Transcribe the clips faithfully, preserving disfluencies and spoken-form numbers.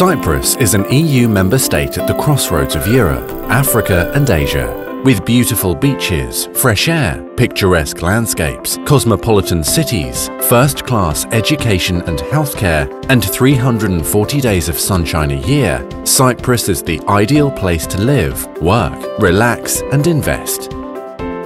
Cyprus is an E U member state at the crossroads of Europe, Africa and Asia. With beautiful beaches, fresh air, picturesque landscapes, cosmopolitan cities, first-class education and healthcare, and three hundred forty days of sunshine a year, Cyprus is the ideal place to live, work, relax and invest.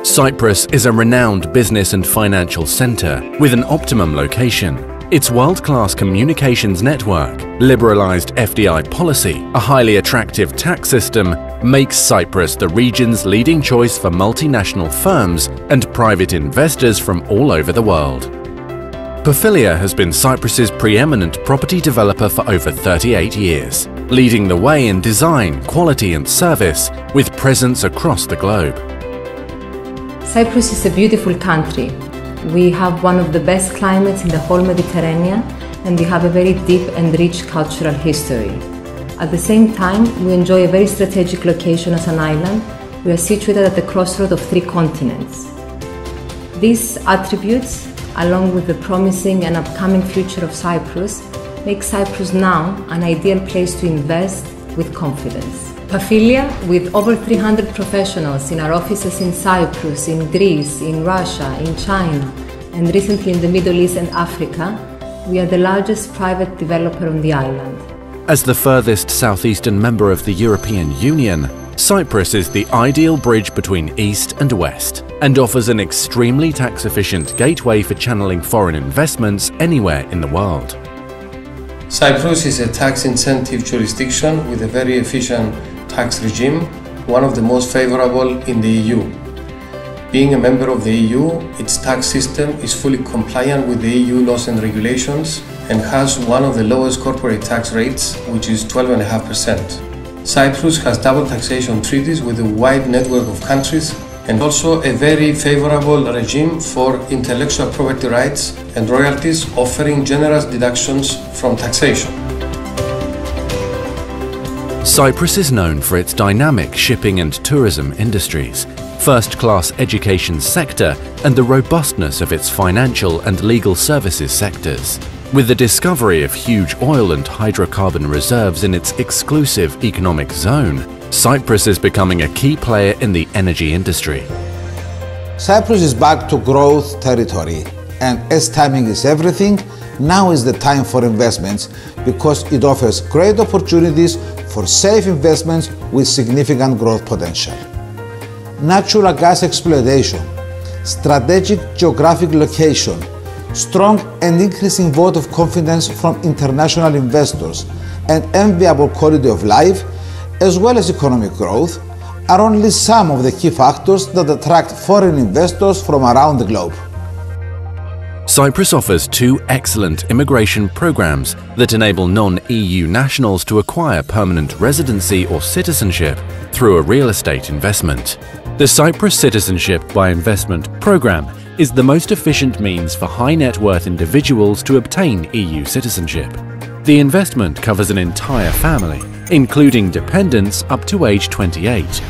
Cyprus is a renowned business and financial centre with an optimum location. Its world-class communications network, liberalised F D I policy, a highly attractive tax system makes Cyprus the region's leading choice for multinational firms and private investors from all over the world. Pafilia has been Cyprus's preeminent property developer for over thirty-eight years, leading the way in design, quality and service with presence across the globe. Cyprus is a beautiful country. We have one of the best climates in the whole Mediterranean, and we have a very deep and rich cultural history. At the same time, we enjoy a very strategic location as an island. We are situated at the crossroads of three continents. These attributes, along with the promising and upcoming future of Cyprus, make Cyprus now an ideal place to invest with confidence. Pafilia, with over three hundred professionals in our offices in Cyprus, in Greece, in Russia, in China, and recently in the Middle East and Africa, we are the largest private developer on the island. As the furthest southeastern member of the European Union, Cyprus is the ideal bridge between East and West, and offers an extremely tax-efficient gateway for channeling foreign investments anywhere in the world. Cyprus is a tax-incentive jurisdiction with a very efficient tax regime, one of the most favorable in the E U. Being a member of the E U, its tax system is fully compliant with the E U laws and regulations and has one of the lowest corporate tax rates, which is twelve point five percent. Cyprus has double taxation treaties with a wide network of countries and also a very favorable regime for intellectual property rights and royalties, offering generous deductions from taxation. Cyprus is known for its dynamic shipping and tourism industries, first-class education sector, and the robustness of its financial and legal services sectors. With the discovery of huge oil and hydrocarbon reserves in its exclusive economic zone, Cyprus is becoming a key player in the energy industry. Cyprus is back to growth territory, and as timing is everything, now is the time for investments because it offers great opportunities for safe investments with significant growth potential. Natural gas exploitation, strategic geographic location, strong and increasing vote of confidence from international investors, and enviable quality of life as well as economic growth are only some of the key factors that attract foreign investors from around the globe. Cyprus offers two excellent immigration programs that enable non-E U nationals to acquire permanent residency or citizenship through a real estate investment. The Cyprus Citizenship by Investment program is the most efficient means for high net worth individuals to obtain E U citizenship. The investment covers an entire family, including dependents up to age twenty-eight.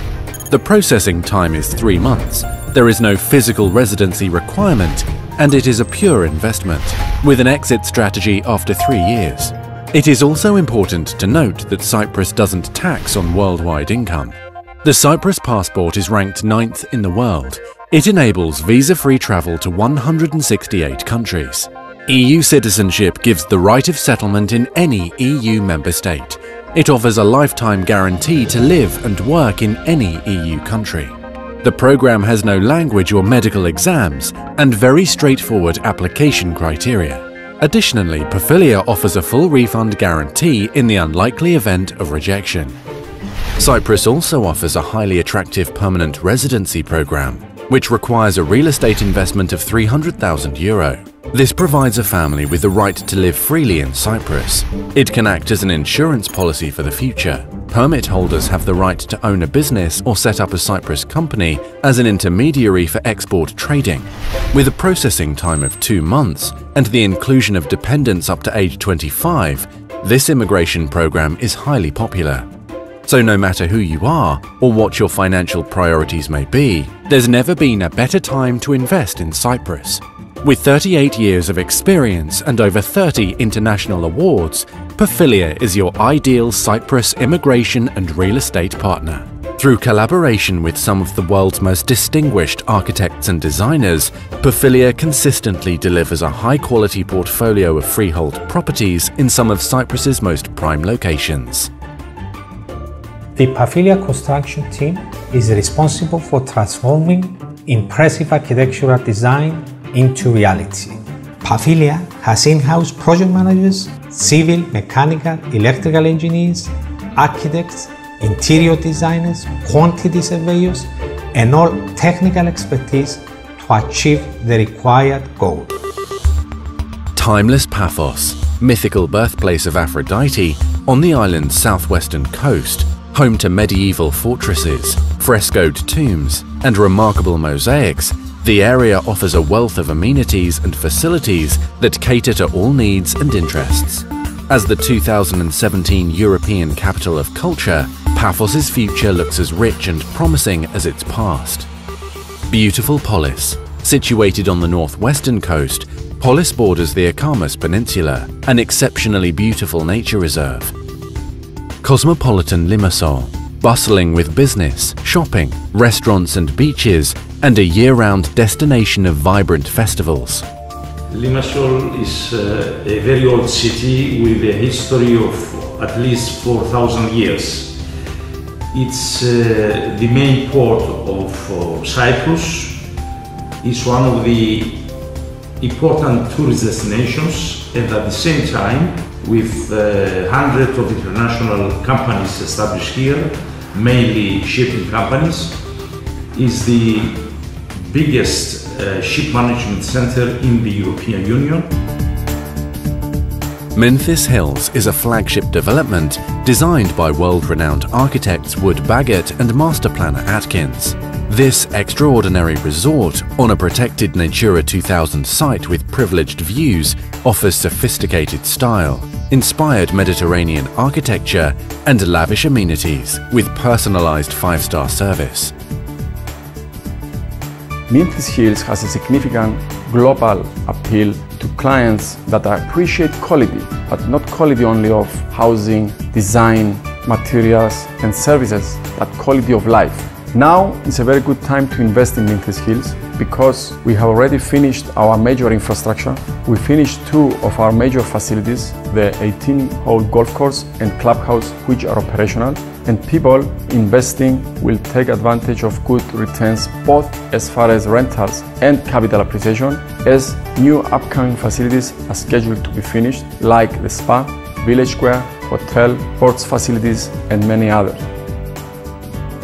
The processing time is three months, there is no physical residency requirement, and it is a pure investment, with an exit strategy after three years. It is also important to note that Cyprus doesn't tax on worldwide income. The Cyprus passport is ranked ninth in the world. It enables visa-free travel to one hundred sixty-eight countries. E U citizenship gives the right of settlement in any E U member state. It offers a lifetime guarantee to live and work in any E U country. The program has no language or medical exams and very straightforward application criteria. Additionally, Pafilia offers a full refund guarantee in the unlikely event of rejection. Cyprus also offers a highly attractive permanent residency program, which requires a real estate investment of three hundred thousand euro. This provides a family with the right to live freely in Cyprus. It can act as an insurance policy for the future. Permit holders have the right to own a business or set up a Cyprus company as an intermediary for export trading. With a processing time of two months and the inclusion of dependents up to age twenty-five, this immigration program is highly popular. So no matter who you are or what your financial priorities may be, there's never been a better time to invest in Cyprus. With thirty-eight years of experience and over thirty international awards, Pafilia is your ideal Cyprus immigration and real estate partner. Through collaboration with some of the world's most distinguished architects and designers, Pafilia consistently delivers a high-quality portfolio of freehold properties in some of Cyprus's most prime locations. The Pafilia construction team is responsible for transforming impressive architectural design into reality. Pafilia has in-house project managers, civil, mechanical, electrical engineers, architects, interior designers, quantity surveyors, and all technical expertise to achieve the required goal. Timeless Paphos, mythical birthplace of Aphrodite, on the island's southwestern coast, home to medieval fortresses, frescoed tombs, and remarkable mosaics, the area offers a wealth of amenities and facilities that cater to all needs and interests. As the two thousand seventeen European Capital of Culture, Paphos's future looks as rich and promising as its past. Beautiful Polis. Situated on the northwestern coast, Polis borders the Akamas Peninsula, an exceptionally beautiful nature reserve. Cosmopolitan Limassol. Bustling with business, shopping, restaurants and beaches, and a year-round destination of vibrant festivals. Limassol is uh, a very old city with a history of at least four thousand years. It's uh, the main port of uh, Cyprus. It's one of the important tourist destinations, and at the same time, with uh, hundreds of international companies established here, mainly shipping companies, is the biggest uh, ship management center in the European Union. Mintis Hills is a flagship development designed by world-renowned architects Wood Bagot and master planner Atkins. This extraordinary resort, on a protected Natura two thousand site with privileged views, offers sophisticated style, inspired Mediterranean architecture, and lavish amenities with personalized five-star service. Mintis Hills has a significant global appeal to clients that appreciate quality, but not quality only of housing, design, materials, and services, but quality of life. Now is a very good time to invest in Mintis Hills because we have already finished our major infrastructure. We finished two of our major facilities, the eighteen-hole golf course and clubhouse, which are operational, and people investing will take advantage of good returns both as far as rentals and capital appreciation, as new upcoming facilities are scheduled to be finished, like the spa, village square, hotel, sports facilities, and many others.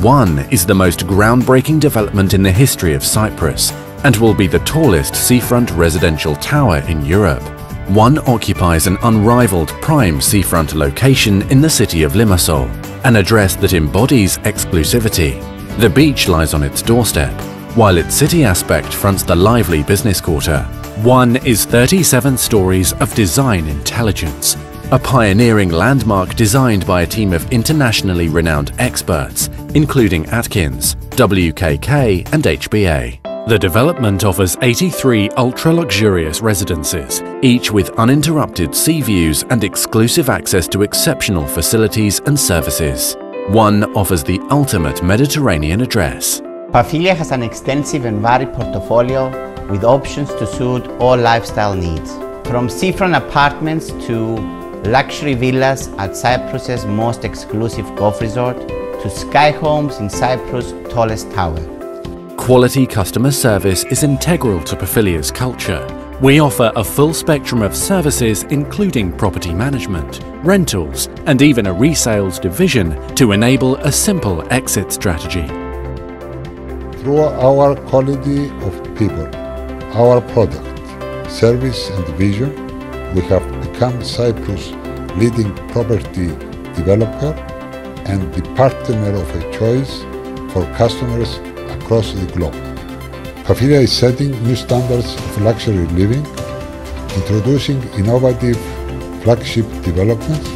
One is the most groundbreaking development in the history of Cyprus and will be the tallest seafront residential tower in Europe. One occupies an unrivaled prime seafront location in the city of Limassol, an address that embodies exclusivity. The beach lies on its doorstep, while its city aspect fronts the lively business quarter. One is thirty-seven stories of design intelligence, a pioneering landmark designed by a team of internationally renowned experts, including Atkins, W K K and H B A. The development offers eighty-three ultra-luxurious residences, each with uninterrupted sea views and exclusive access to exceptional facilities and services. One offers the ultimate Mediterranean address. Pafilia has an extensive and varied portfolio with options to suit all lifestyle needs, from seafront apartments to luxury villas at Cyprus's most exclusive golf resort to sky homes in Cyprus' tallest tower. Quality customer service is integral to Pafilia's culture. We offer a full spectrum of services including property management, rentals, and even a resales division to enable a simple exit strategy. Through our quality of people, our product, service and vision, we have become Cyprus' leading property developer and the partner of choice for customers across the globe. Pafilia is setting new standards of luxury living, introducing innovative flagship developments,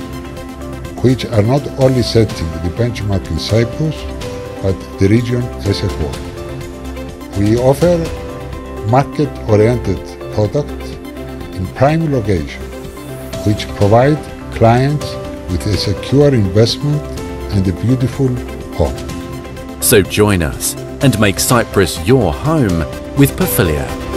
which are not only setting the benchmark in Cyprus, but the region as a whole. We offer market-oriented products in prime locations, which provide clients with a secure investment and a beautiful home. So join us and make Cyprus your home with Pafilia.